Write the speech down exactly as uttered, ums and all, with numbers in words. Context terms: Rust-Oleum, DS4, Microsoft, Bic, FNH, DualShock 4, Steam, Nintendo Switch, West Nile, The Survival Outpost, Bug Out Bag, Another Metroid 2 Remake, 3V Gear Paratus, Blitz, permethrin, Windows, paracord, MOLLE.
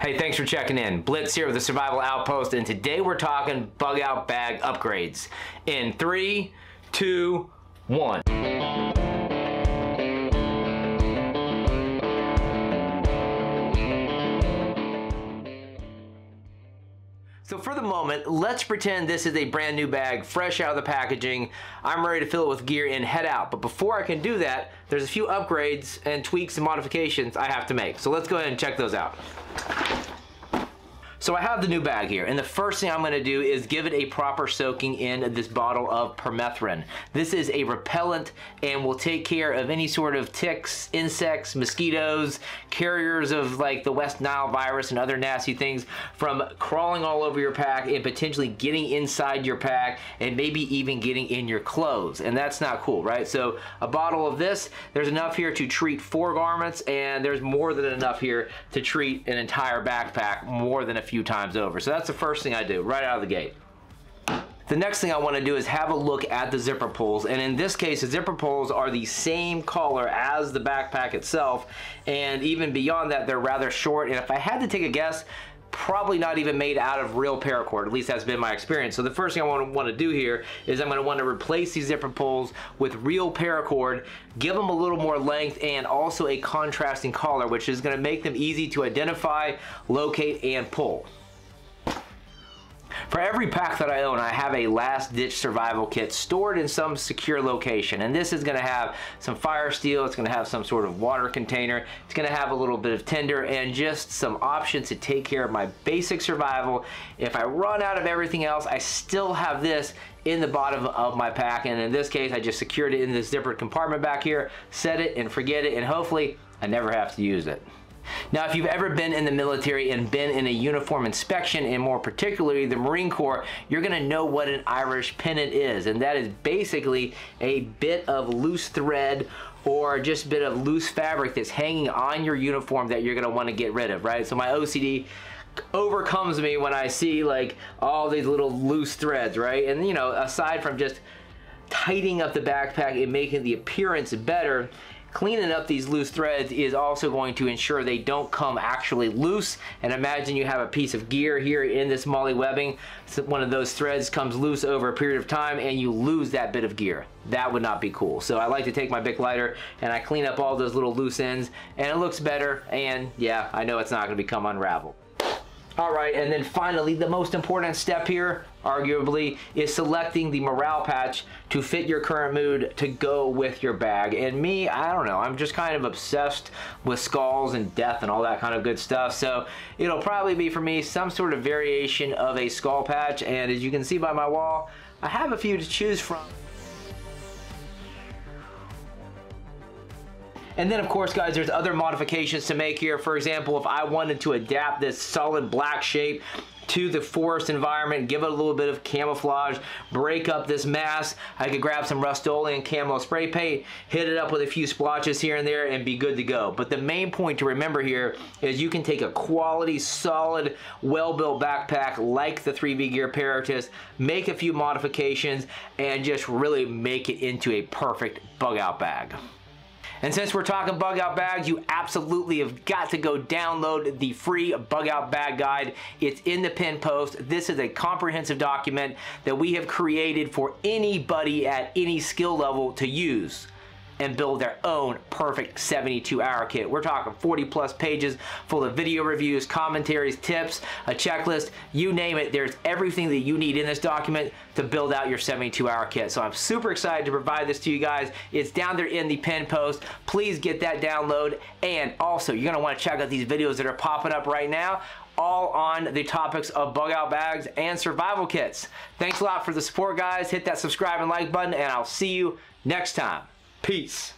Hey, thanks for checking in. Blitz here with the Survival Outpost, and today we're talking bug out bag upgrades in three, two, one. So for the moment, let's pretend this is a brand new bag, fresh out of the packaging. I'm ready to fill it with gear and head out. But before I can do that, there's a few upgrades and tweaks and modifications I have to make. So let's go ahead and check those out. So I have the new bag here, and the first thing I'm going to do is give it a proper soaking in this bottle of permethrin. This is a repellent and will take care of any sort of ticks, insects, mosquitoes, carriers of like the West Nile virus and other nasty things from crawling all over your pack and potentially getting inside your pack and maybe even getting in your clothes. And that's not cool, right? So a bottle of this, there's enough here to treat four garments, and there's more than enough here to treat an entire backpack more than a few times over. So that's the first thing I do right out of the gate. The next thing I want to do is have a look at the zipper pulls, and in this case the zipper pulls are the same color as the backpack itself, and even beyond that they're rather short, and if I had to take a guess, probably not even made out of real paracord. At least that's been my experience. So the first thing I want to want to do here is I'm going to want to replace these zipper pulls with real paracord, give them a little more length and also a contrasting collar, which is going to make them easy to identify, locate, and pull. For every pack that I own, I have a last-ditch survival kit stored in some secure location, and this is going to have some fire steel, it's going to have some sort of water container, it's going to have a little bit of tinder, and just some options to take care of my basic survival. If I run out of everything else, I still have this in the bottom of my pack, and in this case, I just secured it in this zippered compartment back here, set it and forget it, and hopefully I never have to use it. Now, if you've ever been in the military and been in a uniform inspection, and more particularly the Marine Corps, you're going to know what an Irish pennant is, and that is basically a bit of loose thread or just a bit of loose fabric that's hanging on your uniform that you're going to want to get rid of, right? So my O C D overcomes me when I see like all these little loose threads, right? And you know, aside from just tightening up the backpack and making the appearance better, cleaning up these loose threads is also going to ensure they don't come actually loose. And imagine you have a piece of gear here in this MOLLE webbing, so one of those threads comes loose over a period of time and you lose that bit of gear. That would not be cool. So I like to take my Bic lighter and I clean up all those little loose ends, and it looks better, and yeah, I know it's not going to become unraveled. All right, and then finally, the most important step here, arguably, is selecting the morale patch to fit your current mood to go with your bag. And me, I don't know, I'm just kind of obsessed with skulls and death and all that kind of good stuff. So it'll probably be, for me, some sort of variation of a skull patch. And as you can see by my wall, I have a few to choose from. And then of course, guys, there's other modifications to make here. For example, if I wanted to adapt this solid black shape to the forest environment, give it a little bit of camouflage, break up this mass, I could grab some Rust-Oleum camo spray paint, hit it up with a few splotches here and there, and be good to go. But the main point to remember here is you can take a quality, solid, well-built backpack like the three V Gear Paratus, make a few modifications, and just really make it into a perfect bug-out bag. And since we're talking bug out bags, you absolutely have got to go download the free bug out bag guide. It's in the pin post. This is a comprehensive document that we have created for anybody at any skill level to use and build their own perfect seventy-two hour kit. We're talking forty plus pages full of video reviews, commentaries, tips, a checklist, you name it. There's everything that you need in this document to build out your seventy-two hour kit. So I'm super excited to provide this to you guys. It's down there in the pin post. Please get that download. And also, you're gonna wanna check out these videos that are popping up right now, all on the topics of bug out bags and survival kits. Thanks a lot for the support, guys. Hit that subscribe and like button, and I'll see you next time. Peace.